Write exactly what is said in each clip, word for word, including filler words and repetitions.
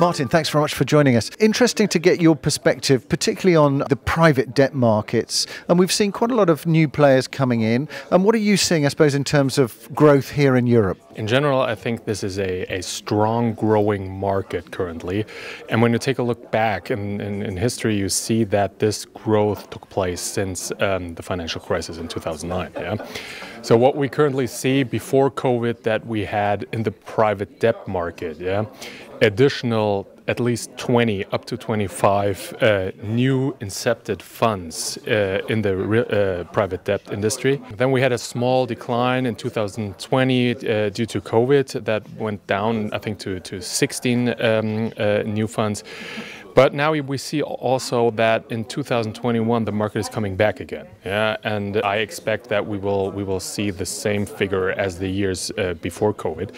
Martin, thanks very much for joining us. Interesting to get your perspective, particularly on the private debt markets. And we've seen quite a lot of new players coming in. And what are you seeing, I suppose, in terms of growth here in Europe? In general, I think this is a, a strong growing market currently. And when you take a look back in, in, in history, you see that this growth took place since um, the financial crisis in two thousand nine. Yeah? So what we currently see before COVID that we had in the private debt market, yeah, additional at least twenty up to twenty-five uh, new incepted funds uh, in the re uh, private debt industry. Then we had a small decline in two thousand twenty uh, due to COVID that went down, I think, to, to sixteen um, uh, new funds. But now we see also that in two thousand twenty-one the market is coming back again, yeah? And I expect that we will we will see the same figure as the years uh, before COVID.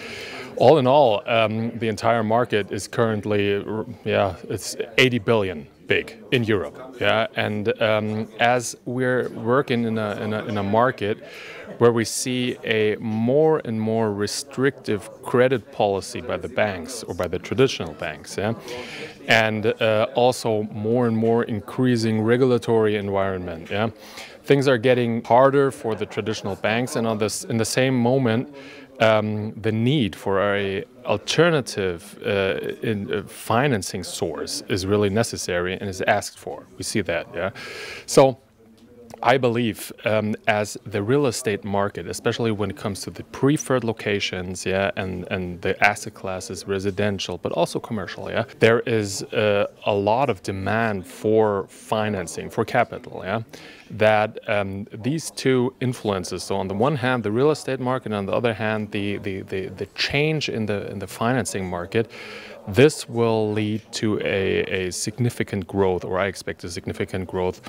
All in all, um, the entire market is currently, yeah, it's eighty billion big in Europe, yeah. And um, as we're working in a, in a in a market where we see a more and more restrictive credit policy by the banks or by the traditional banks, yeah, and uh, also more and more increasing regulatory environment, yeah, things are getting harder for the traditional banks, and on this, in the same moment. Um, the need for a alternative uh, in, uh, financing source is really necessary and is asked for. We see that, yeah. So I believe um, as the real estate market, especially when it comes to the preferred locations, yeah, and, and the asset classes, residential, but also commercial, yeah, there is uh, a lot of demand for financing, for capital, yeah, that um, these two influences, so on the one hand, the real estate market, and on the other hand, the, the, the, the change in the, in the financing market, this will lead to a, a significant growth, or I expect a significant growth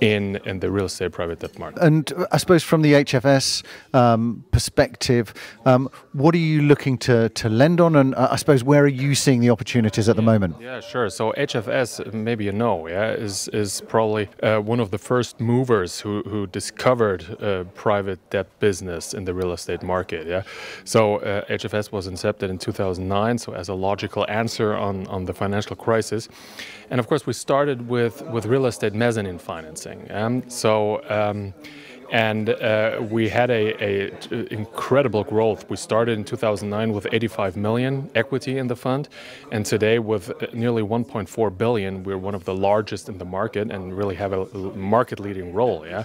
in, in the real estate private debt market. And I suppose from the H F S um, perspective, um, what are you looking to, to lend on? And uh, I suppose where are you seeing the opportunities at the moment? Yeah, sure. So H F S, maybe you know, yeah, is, is probably uh, one of the first movers who, who discovered uh, private debt business in the real estate market. Yeah. So uh, H F S was incepted in two thousand nine, so as a logical answer on, on the financial crisis. And of course, we started with, with real estate mezzanine financing. Um, so, um, and uh, we had a, a incredible growth. We started in two thousand nine with eighty-five million equity in the fund, and today with nearly one point four billion, we're one of the largest in the market and really have a market-leading role. Yeah.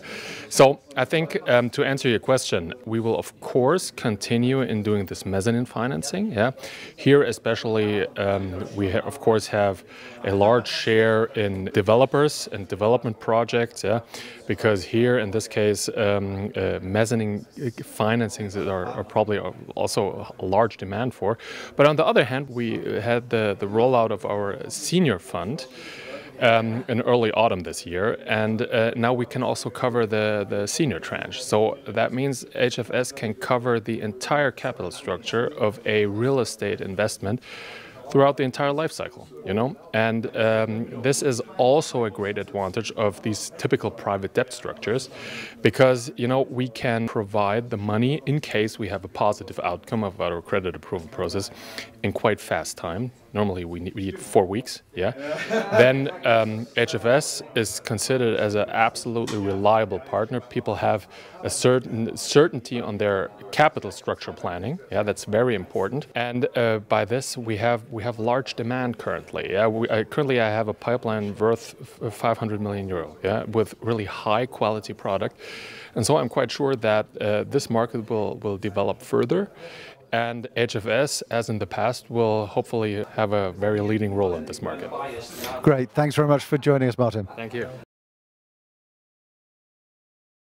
So I think um, to answer your question, we will of course continue in doing this mezzanine financing. Yeah. Here, especially, um, we ha of course have a large share in developers and development projects. Yeah. Because here in this case. Um, uh, mezzanine financings that are, are probably also a large demand for. But on the other hand, we had the, the rollout of our senior fund um, in early autumn this year, and uh, now we can also cover the, the senior tranche. So that means H F S can cover the entire capital structure of a real estate investment throughout the entire life cycle, you know? And um, this is also a great advantage of these typical private debt structures, because, you know, we can provide the money in case we have a positive outcome of our credit approval process in quite fast time. Normally we need, we need four weeks, yeah? Then um, H F S is considered as an absolutely reliable partner. People have a certain certainty on their capital structure planning, yeah, that's very important. And uh, by this we have we have large demand currently. Yeah, we, I, currently I have a pipeline worth five hundred million euro, yeah, with really high quality product. And so I'm quite sure that uh, this market will, will develop further. And H F S, as in the past, will hopefully have a very leading role in this market. Great. Thanks very much for joining us, Martin. Thank you.